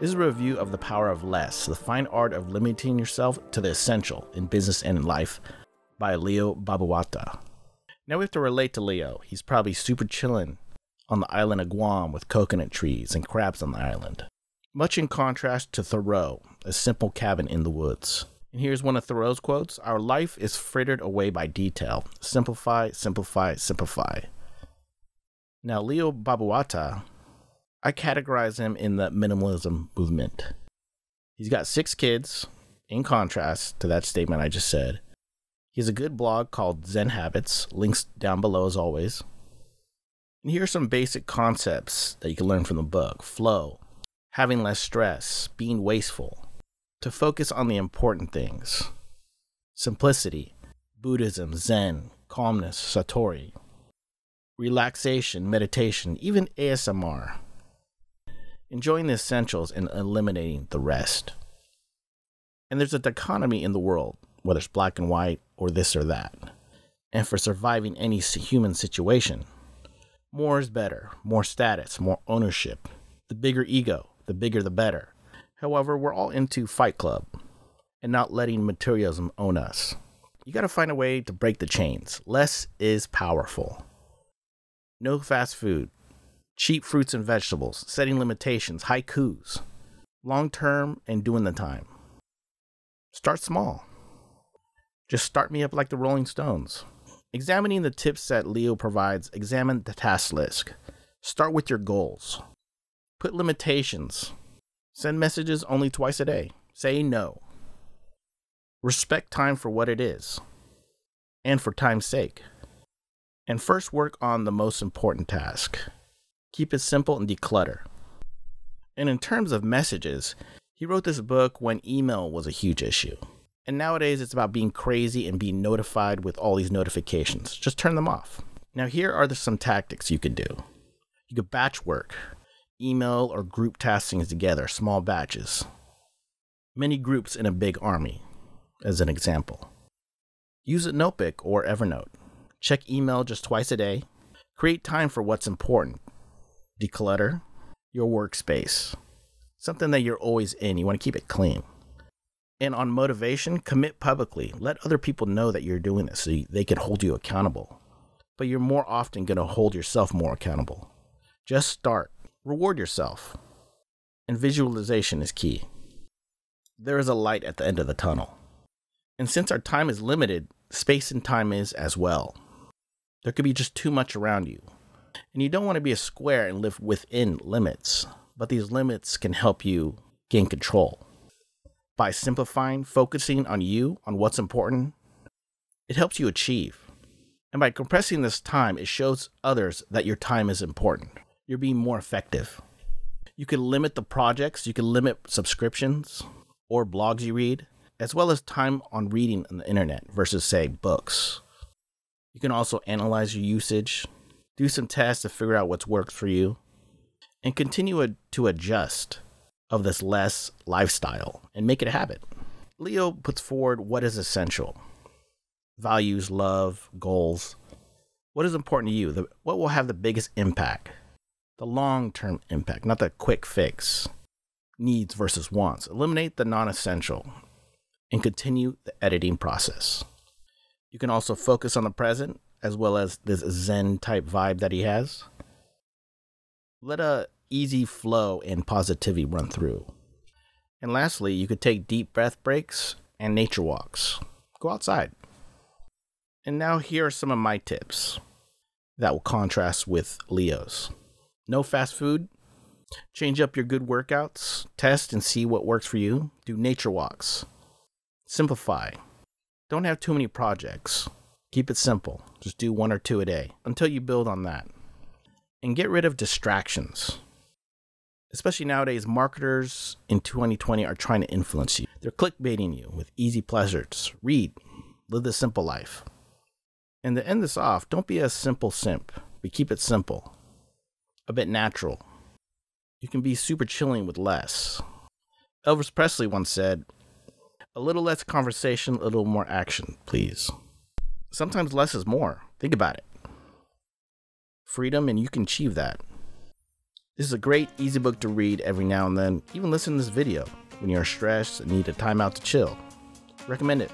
This is a review of The Power of Less, the fine art of limiting yourself to the essential in business and in life by Leo Babauta. Now we have to relate to Leo. He's probably super chillin' on the island of Guam with coconut trees and crabs on the island. Much in contrast to Thoreau, a simple cabin in the woods. And here's one of Thoreau's quotes: "Our life is frittered away by detail. Simplify, simplify, simplify." Now, Leo Babauta, I categorize him in the minimalism movement. He's got 6 kids, in contrast to that statement I just said. He has a good blog called Zen Habits, links down below as always. And here are some basic concepts that you can learn from the book: flow, having less stress, being wasteful, to focus on the important things, simplicity, Buddhism, Zen, calmness, satori, relaxation, meditation, even ASMR, enjoying the essentials and eliminating the rest. And there's a dichotomy in the world, whether it's black and white or this or that. And for surviving any human situation, more is better, more status, more ownership, the bigger ego, the bigger the better. However, we're all into Fight Club and not letting materialism own us. You got to find a way to break the chains. Less is powerful. No fast food, cheap fruits and vegetables, setting limitations, haikus, long-term and doing the time. Start small. Just start me up like the Rolling Stones. Examining the tips that Leo provides, examine the task list. Start with your goals. Put limitations. Send messages only twice a day. Say no. Respect time for what it is, and for time's sake. And first work on the most important task. Keep it simple and declutter. And in terms of messages, he wrote this book when email was a huge issue. And nowadays it's about being crazy and being notified with all these notifications. Just turn them off. Now here are some tactics you could do. You could batch work. Email or group taskings together, small batches. Many groups in a big army, as an example. Use a notebook or Evernote. Check email just twice a day. Create time for what's important. Declutter your workspace. Something that you're always in. You want to keep it clean. And on motivation, commit publicly. Let other people know that you're doing this so they can hold you accountable. But you're more often going to hold yourself more accountable. Just start. Reward yourself. And visualization is key. There is a light at the end of the tunnel. And since our time is limited, space and time is as well. There could be just too much around you. And you don't want to be a square and live within limits, but these limits can help you gain control. By simplifying, focusing on you, on what's important, it helps you achieve. And by compressing this time, it shows others that your time is important. You're being more effective. You can limit the projects, you can limit subscriptions or blogs you read, as well as time on reading on the internet versus, say, books. You can also analyze your usage, do some tests to figure out what's worked for you, and continue to adjust of this less lifestyle and make it a habit. Leo puts forward what is essential: values, love, goals. What is important to you? What will have the biggest impact? The long-term impact, not the quick fix. Needs versus wants. Eliminate the non-essential and continue the editing process. You can also focus on the present, as well as this Zen type vibe that he has. Let an easy flow and positivity run through. And lastly, you could take deep breath breaks and nature walks. Go outside. And now here are some of my tips that will contrast with Leo's. No fast food. Change up your good workouts. Test and see what works for you. Do nature walks. Simplify. Don't have too many projects. Keep it simple. Just do 1 or 2 a day until you build on that. And get rid of distractions. Especially nowadays, marketers in 2020 are trying to influence you. They're clickbaiting you with easy pleasures. Read. Live the simple life. And to end this off, don't be a simple simp, but keep it simple. A bit natural. You can be super chilling with less. Elvis Presley once said, "A little less conversation, a little more action, please." Sometimes less is more. Think about it. Freedom, and you can achieve that. This is a great, easy book to read every now and then, even listen to this video when you're stressed and need a time out to chill. Recommend it.